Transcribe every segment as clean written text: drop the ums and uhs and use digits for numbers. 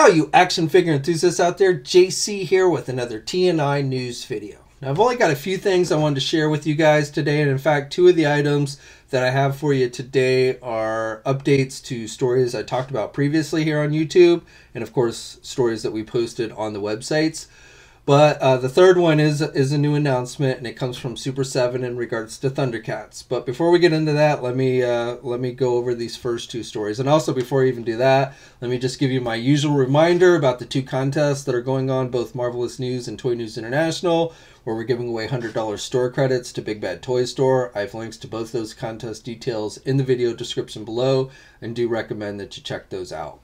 Now you action figure enthusiasts out there, JC here with another T&I news video. Now I've only got a few things I wanted to share with you guys today, and in fact two of the items that I have for you today are updates to stories I talked about previously here on YouTube, and of course stories that we posted on the websites. But the third one is a new announcement, and it comes from Super7 in regards to ThunderCats. But before we get into that, let me go over these first two stories. And also, before I even do that, let me just give you my usual reminder about the two contests that are going on, both Marvelous News and Toy News International, where we're giving away $100 store credits to Big Bad Toy Store. I have links to both those contest details in the video description below, and do recommend that you check those out.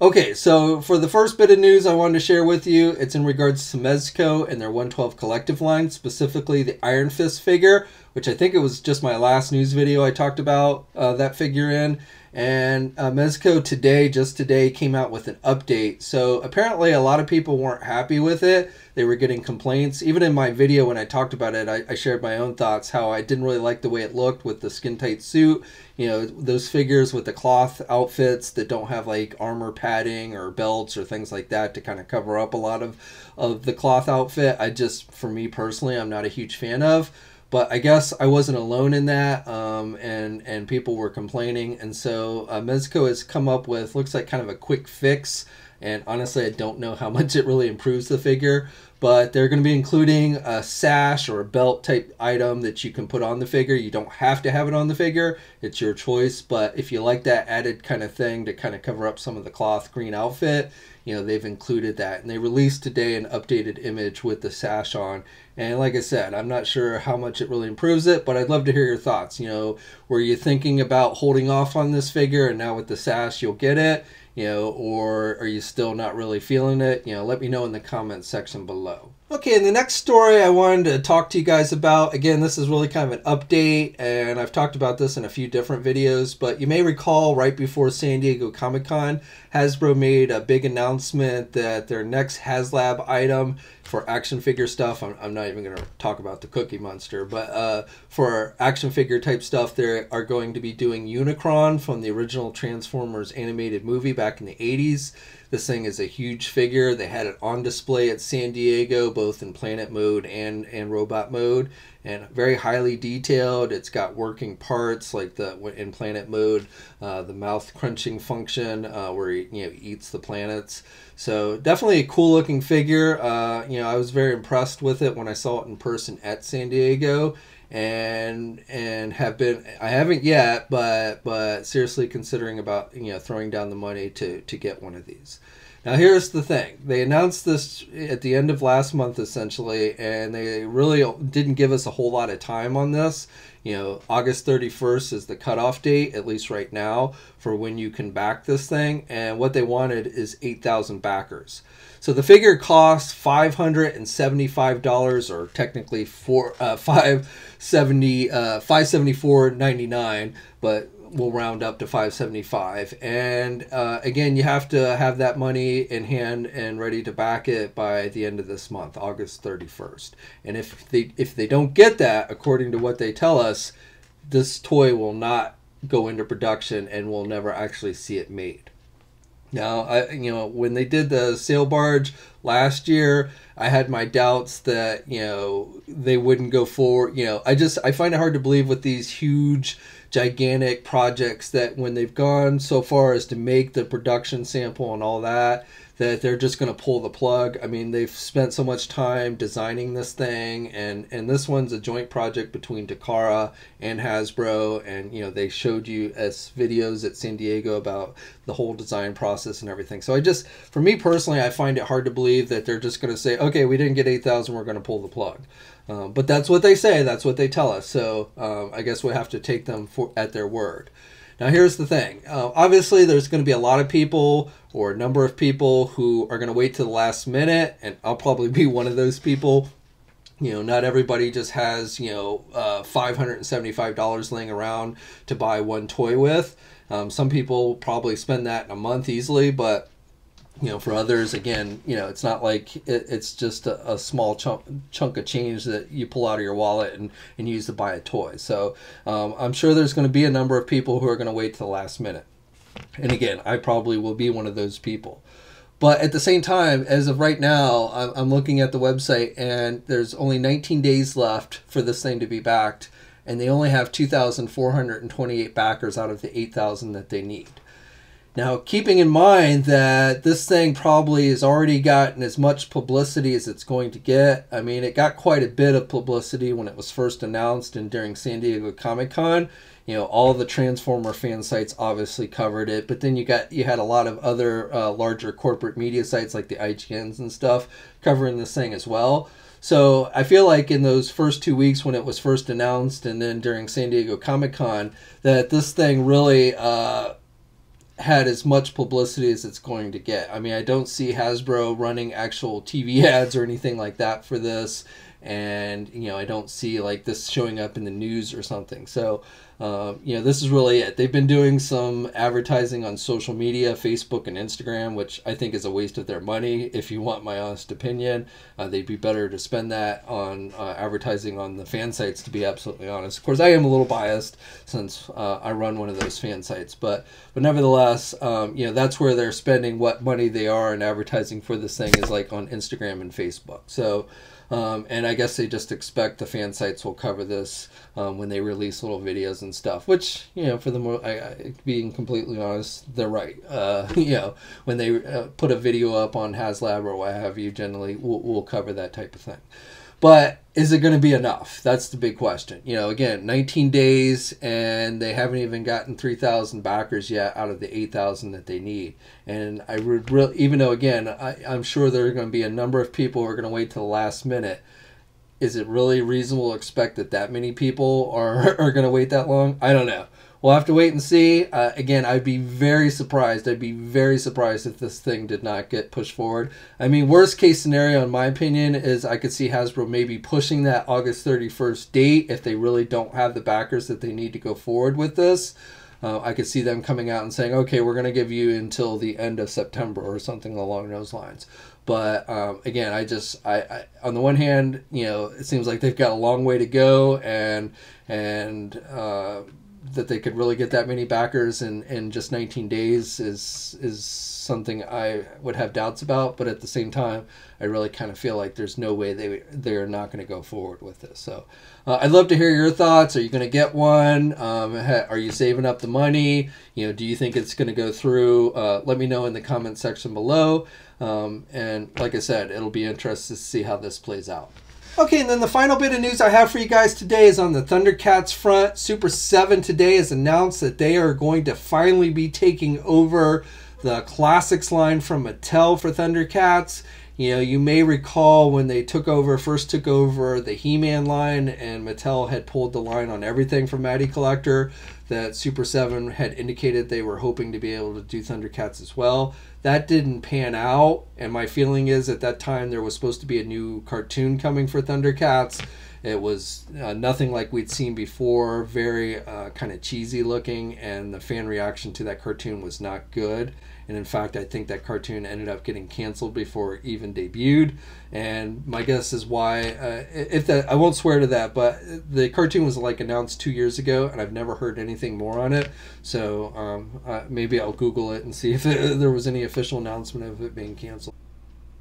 Okay, so for the first bit of news I wanted to share with you, it's in regards to Mezco and their One:12 Collective line, specifically the Iron Fist figure, which I think it was just my last news video I talked about that figure in. And Mezco today, just today, came out with an update. So apparently a lot of people weren't happy with it. They were getting complaints. Even in my video when I talked about it, I shared my own thoughts, how I didn't really like the way it looked with the skin tight suit. You know, those figures with the cloth outfits that don't have like armor padding or belts or things like that to kind of cover up a lot of the cloth outfit. I just, for me personally, I'm not a huge fan of. But I guess I wasn't alone in that, and people were complaining. And so Mezco has come up with, looks like kind of a quick fix. And honestly, I don't know how much it really improves the figure. But they're going to be including a sash or a belt type item that you can put on the figure. You don't have to have it on the figure. It's your choice. But if you like that added kind of thing to kind of cover up some of the cloth green outfit, you know, they've included that. And they released today an updated image with the sash on. And like I said, I'm not sure how much it really improves it, but I'd love to hear your thoughts. You know, were you thinking about holding off on this figure and now with the sash you'll get it? You know, or are you still not really feeling it? You know, let me know in the comments section below. Okay, and the next story I wanted to talk to you guys about, again, this is really kind of an update, and I've talked about this in a few different videos, but you may recall right before San Diego Comic-Con, Hasbro made a big announcement that their next HasLab item for action figure stuff, I'm not even going to talk about the Cookie Monster, but for action figure type stuff, they are going to be doing Unicron from the original Transformers animated movie back in the 80s. This thing is a huge figure. They had it on display at San Diego, both in planet mode and robot mode, and very highly detailed. It's got working parts like in planet mode, the mouth crunching function where he, you know, eats the planets. So definitely a cool looking figure. You know, I was very impressed with it when I saw it in person at San Diego. And have been, I haven't yet, but seriously considering about, you know, throwing down the money to get one of these. Now here's the thing. They announced this at the end of last month essentially, and they really didn't give us a whole lot of time on this. You know, August 31st is the cutoff date, at least right now, for when you can back this thing. And what they wanted is 8,000 backers. So the figure costs $575, or technically $574.99, but we'll round up to $575. And again, you have to have that money in hand and ready to back it by the end of this month, August 31st. And if they don't get that, according to what they tell us, this toy will not go into production and we'll never actually see it made. Now, you know, when they did the sale barge last year, I had my doubts that, you know, they wouldn't go forward. You know, I find it hard to believe with these huge, gigantic projects that when they've gone so far as to make the production sample and all that, that they're just going to pull the plug. I mean, they've spent so much time designing this thing, and this one's a joint project between Takara and Hasbro, and, you know, they showed you as videos at San Diego about the whole design process and everything. So I just, for me personally, I find it hard to believe that they're just going to say, okay, we didn't get 8,000, we're going to pull the plug. But that's what they say, that's what they tell us. So I guess we have to take them at their word. Now here's the thing, obviously there's going to be a lot of people, or a number of people, who are going to wait to the last minute, and I'll probably be one of those people. You know, not everybody just has, you know, $575 laying around to buy one toy with. Some people probably spend that in a month easily, but you know, for others, again, you know, it's not like it's just a small chunk of change that you pull out of your wallet and use to buy a toy. So I'm sure there's going to be a number of people who are going to wait to the last minute. And again, I probably will be one of those people. But at the same time, as of right now, I'm looking at the website, and there's only 19 days left for this thing to be backed, and they only have 2,428 backers out of the 8,000 that they need. Now, keeping in mind that this thing probably has already gotten as much publicity as it's going to get. I mean, it got quite a bit of publicity when it was first announced and during San Diego Comic-Con. You know, all the Transformer fan sites obviously covered it, but then you had a lot of other larger corporate media sites like the IGNs and stuff covering this thing as well. So I feel like in those first 2 weeks when it was first announced and then during San Diego Comic-Con, that this thing really had as much publicity as it's going to get. I mean, I don't see Hasbro running actual TV ads or anything like that for this. And, you know, I don't see like this showing up in the news or something. So, you know, this is really it. They've been doing some advertising on social media, Facebook and Instagram, which I think is a waste of their money. If you want my honest opinion, they'd be better to spend that on advertising on the fan sites, to be absolutely honest. Of course, I am a little biased since I run one of those fan sites, but nevertheless, you know, that's where they're spending what money they are in advertising for this thing is like on Instagram and Facebook. So, and I guess they just expect the fan sites will cover this when they release little videos and stuff, which, you know, for the more, being completely honest, they're right. You know, when they put a video up on HasLab or what have you, generally we'll cover that type of thing. But is it going to be enough? That's the big question. You know, again, 19 days and they haven't even gotten 3,000 backers yet out of the 8,000 that they need. And I would really, even though, again, I'm sure there are going to be a number of people who are going to wait till the last minute. Is it really reasonable to expect that that many people are going to wait that long? I don't know. We'll have to wait and see. Again, I'd be very surprised. I'd be very surprised if this thing did not get pushed forward. I mean, worst case scenario, in my opinion, is I could see Hasbro maybe pushing that August 31st date if they really don't have the backers that they need to go forward with this. I could see them coming out and saying, okay, we're going to give you until the end of September or something along those lines. But again, I on the one hand, you know, it seems like they've got a long way to go and that they could really get that many backers in just 19 days is something I would have doubts about. But at the same time, I really kind of feel like there's no way they're not going to go forward with this. So I'd love to hear your thoughts. Are you going to get one? Are you saving up the money? You know, do you think it's going to go through? Let me know in the comment section below. And like I said, it'll be interesting to see how this plays out. Okay, and then the final bit of news I have for you guys today is on the Thundercats front. Super7 today has announced that they are going to finally be taking over the classics line from Mattel for Thundercats. You know, you may recall when they first took over the He-Man line and Mattel had pulled the line on everything from Matty Collector, that Super7 had indicated they were hoping to be able to do Thundercats as well. That didn't pan out, and my feeling is at that time there was supposed to be a new cartoon coming for Thundercats. It was nothing like we'd seen before, very kind of cheesy looking, and the fan reaction to that cartoon was not good. And in fact, I think that cartoon ended up getting canceled before it even debuted. And my guess is why, I won't swear to that, but the cartoon was like announced 2 years ago, and I've never heard anything more on it. So maybe I'll Google it and see if there was any official announcement of it being canceled.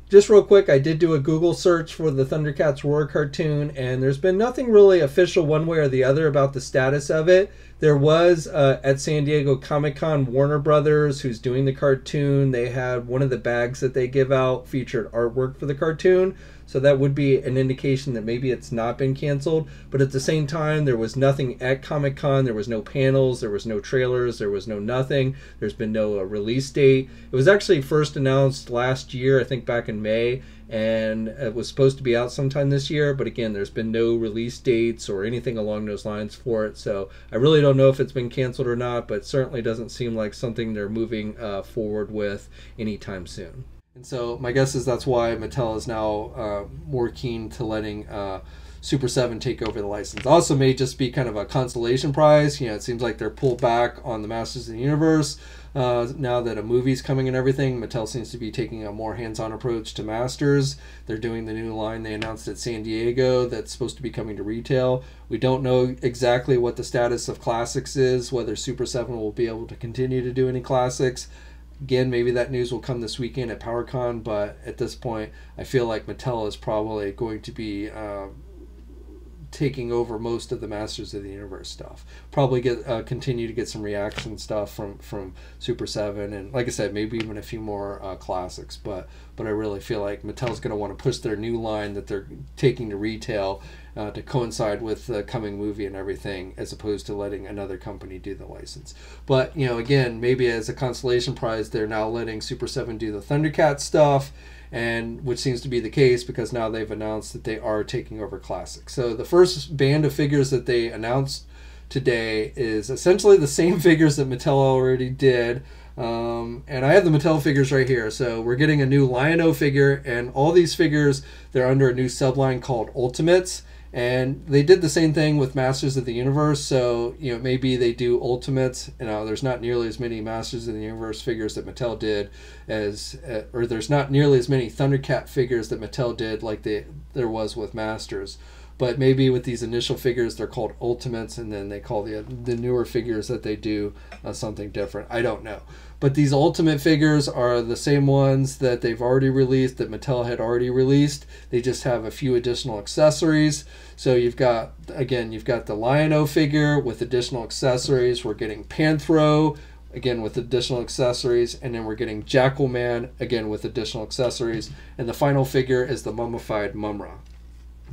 Just real quick, I did do a Google search for the Thundercats Roar cartoon, and there's been nothing really official one way or the other about the status of it. There was, at San Diego Comic-Con, Warner Brothers, who's doing the cartoon. They had one of the bags that they give out featured artwork for the cartoon, so that would be an indication that maybe it's not been canceled. But at the same time, there was nothing at Comic-Con. There was no panels. There was no trailers. There was no nothing. There's been no release date. It was actually first announced last year, I think back in May, and it was supposed to be out sometime this year, but again, there's been no release dates or anything along those lines for it, so I really don't know if it's been canceled or not, but certainly doesn't seem like something they're moving forward with anytime soon. And so my guess is that's why Mattel is now more keen to letting Super7 take over the license. Also may just be kind of a consolation prize. You know, it seems like they're pulled back on the Masters of the Universe. Now that a movie's coming and everything, Mattel seems to be taking a more hands-on approach to Masters. They're doing the new line they announced at San Diego that's supposed to be coming to retail. We don't know exactly what the status of Classics is, whether Super7 will be able to continue to do any Classics. Again, maybe that news will come this weekend at PowerCon, but at this point, I feel like Mattel is probably going to be taking over most of the Masters of the Universe stuff. Probably get continue to get some reaction stuff from Super7, and like I said, maybe even a few more classics. But I really feel like Mattel's going to want to push their new line that they're taking to retail to coincide with the coming movie and everything, as opposed to letting another company do the license. But you know, again, maybe as a consolation prize, they're now letting Super7 do the ThunderCats stuff, and which seems to be the case because now they've announced that they are taking over classics. So the first band of figures that they announced today is essentially the same figures that Mattel already did. And I have the Mattel figures right here. So we're getting a new Lion-O figure, and all these figures, they're under a new subline called Ultimates. And they did the same thing with Masters of the Universe, so you know, maybe they do Ultimates. You know, there's not nearly as many Masters of the Universe figures that Mattel did as, or there's not nearly as many ThunderCats figures that Mattel did like there was with Masters. But maybe with these initial figures, they're called Ultimates, and then they call the newer figures that they do something different. I don't know. But these Ultimate figures are the same ones that they've already released, that Mattel had already released. They just have a few additional accessories. So you've got, again, you've got the Lion-O figure with additional accessories. We're getting Panthro, again, with additional accessories. And then we're getting Jackal Man, again, with additional accessories. And the final figure is the mummified Mumm-Ra.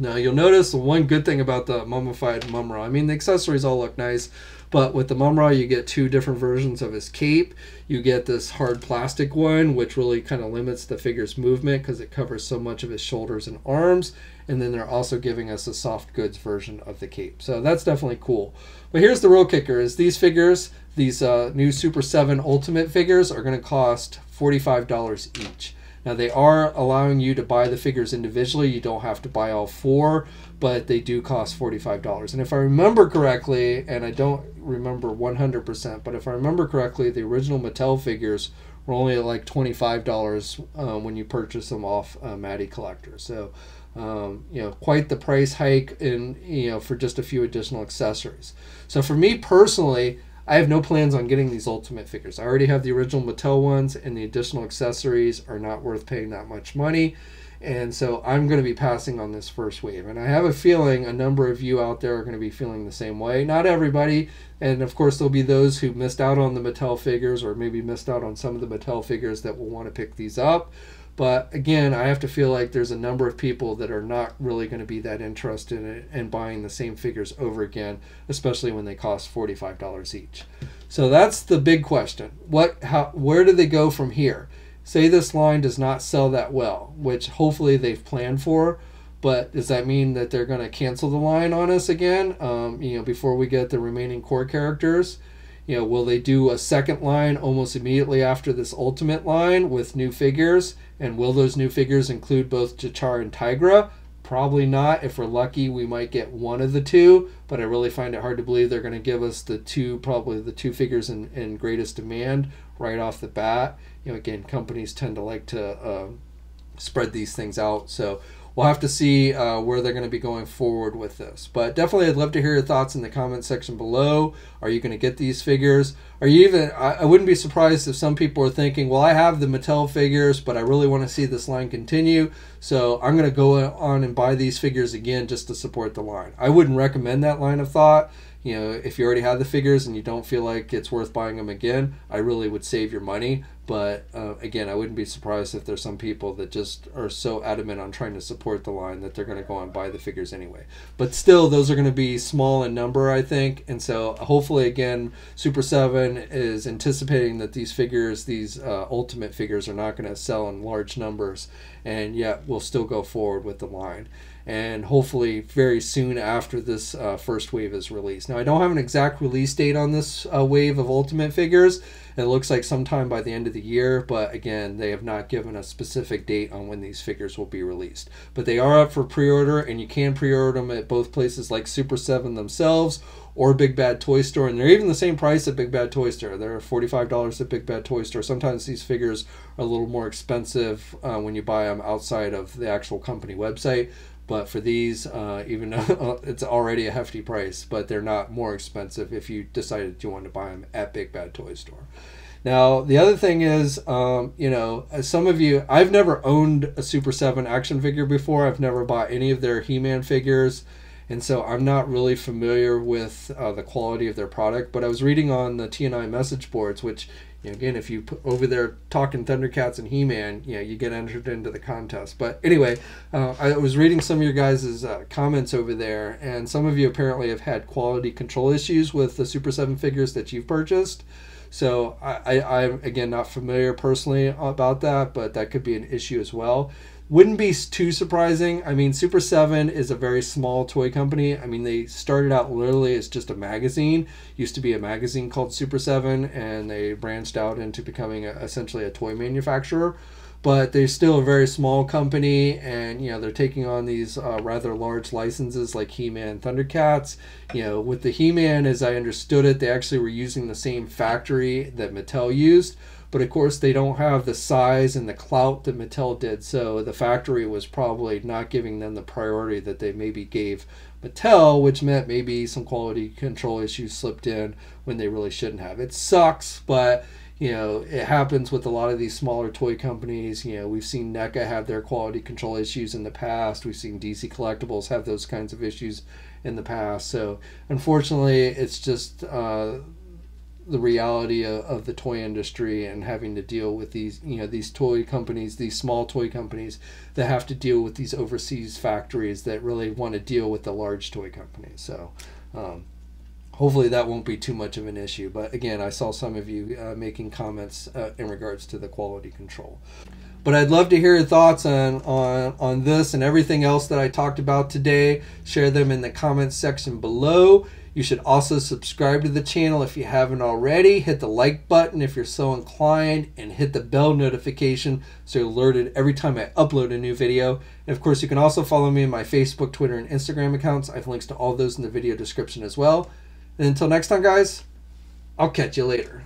Now you'll notice the one good thing about the mummified Mumm-Ra, I mean the accessories all look nice, but with the Mumm-Ra you get two different versions of his cape. You get this hard plastic one, which really kind of limits the figure's movement because it covers so much of his shoulders and arms. And then they're also giving us a soft goods version of the cape. So that's definitely cool. But here's the real kicker, is these figures, these new Super7 Ultimate figures are going to cost $45 each. Now they are allowing you to buy the figures individually. You don't have to buy all four, but they do cost $45. And if I remember correctly, and I don't remember 100%, but if I remember correctly, the original Mattel figures were only at like $25 when you purchase them off Matty Collector. So, you know, quite the price hike in, you know, for just a few additional accessories. So for me personally, I have no plans on getting these Ultimate figures. I already have the original Mattel ones, and the additional accessories are not worth paying that much money. And so I'm going to be passing on this first wave. And I have a feeling a number of you out there are going to be feeling the same way. Not everybody. And of course, there'll be those who missed out on the Mattel figures, or maybe missed out on some of the Mattel figures, that will want to pick these up. But again, I have to feel like there's a number of people that are not really going to be that interested in it and buying the same figures over again, especially when they cost $45 each. So that's the big question. Where do they go from here? Say this line does not sell that well, which hopefully they've planned for, but does that mean that they're going to cancel the line on us again? You know, before we get the remaining core characters? You know, will they do a second line almost immediately after this Ultimate line with new figures? And will those new figures include both Chachar and Tigra? Probably not. If we're lucky, we might get one of the two, but I really find it hard to believe they're going to give us the two, probably the two figures in greatest demand right off the bat. You know, again, companies tend to like to spread these things out. So we'll have to see where they're going to be going forward with this. But definitely I'd love to hear your thoughts in the comment section below. Are you going to get these figures? Are you even, I wouldn't be surprised if some people are thinking, well, I have the Mattel figures, but I really want to see this line continue, so I'm going to go on and buy these figures again just to support the line. I wouldn't recommend that line of thought. You know, if you already have the figures and you don't feel like it's worth buying them again, I really would save your money. But again, I wouldn't be surprised if there's some people that just are so adamant on trying to support the line that they're going to go and buy the figures anyway. But still, those are going to be small in number, I think. And so hopefully, again, Super7 is anticipating that these figures, these Ultimate figures, are not going to sell in large numbers, and yet we'll still go forward with the line. And hopefully very soon after this first wave is released. Now, I don't have an exact release date on this wave of Ultimate figures. It looks like sometime by the end of the year, but again, they have not given a specific date on when these figures will be released. But they are up for pre-order, and you can pre-order them at both places like Super7 themselves or Big Bad Toy Store, and they're even the same price at Big Bad Toy Store. They're $45 at Big Bad Toy Store. Sometimes these figures are a little more expensive when you buy them outside of the actual company website. But for these, even though it's already a hefty price, but they're not more expensive if you decided you wanted to buy them at Big Bad Toy Store. Now, the other thing is, you know, as some of you, I've never owned a Super 7 action figure before. I've never bought any of their He-Man figures. And so I'm not really familiar with the quality of their product. But I was reading on the TNI message boards, which, you know, again, if you put over there talking Thundercats and He-Man, you know, you get entered into the contest. But anyway, I was reading some of your guys' comments over there. And some of you apparently have had quality control issues with the Super 7 figures that you've purchased. So I'm, again, not familiar personally about that, but that could be an issue as well. Wouldn't be too surprising. I mean, Super 7 is a very small toy company. I mean, they started out literally as just a magazine. Used to be a magazine called Super 7, and they branched out into becoming a, essentially a toy manufacturer. But they're still a very small company, and, you know, they're taking on these rather large licenses like He-Man and Thundercats. You know, with the He-Man, as I understood it, they actually were using the same factory that Mattel used. But of course, they don't have the size and the clout that Mattel did, so the factory was probably not giving them the priority that they maybe gave Mattel, which meant maybe some quality control issues slipped in when they really shouldn't have. It sucks, but, you know, it happens with a lot of these smaller toy companies. You know, we've seen NECA have their quality control issues in the past. We've seen DC Collectibles have those kinds of issues in the past. So unfortunately, it's just the reality of the toy industry and having to deal with these, you know, these toy companies, these small toy companies that have to deal with these overseas factories that really want to deal with the large toy companies. So hopefully that won't be too much of an issue. But again, I saw some of you making comments in regards to the quality control. But I'd love to hear your thoughts on this and everything else that I talked about today. Share them in the comments section below. You should also subscribe to the channel if you haven't already. Hit the like button if you're so inclined, and hit the bell notification so you're alerted every time I upload a new video. And of course, you can also follow me in my Facebook, Twitter, and Instagram accounts. I have links to all those in the video description as well. And until next time, guys, I'll catch you later.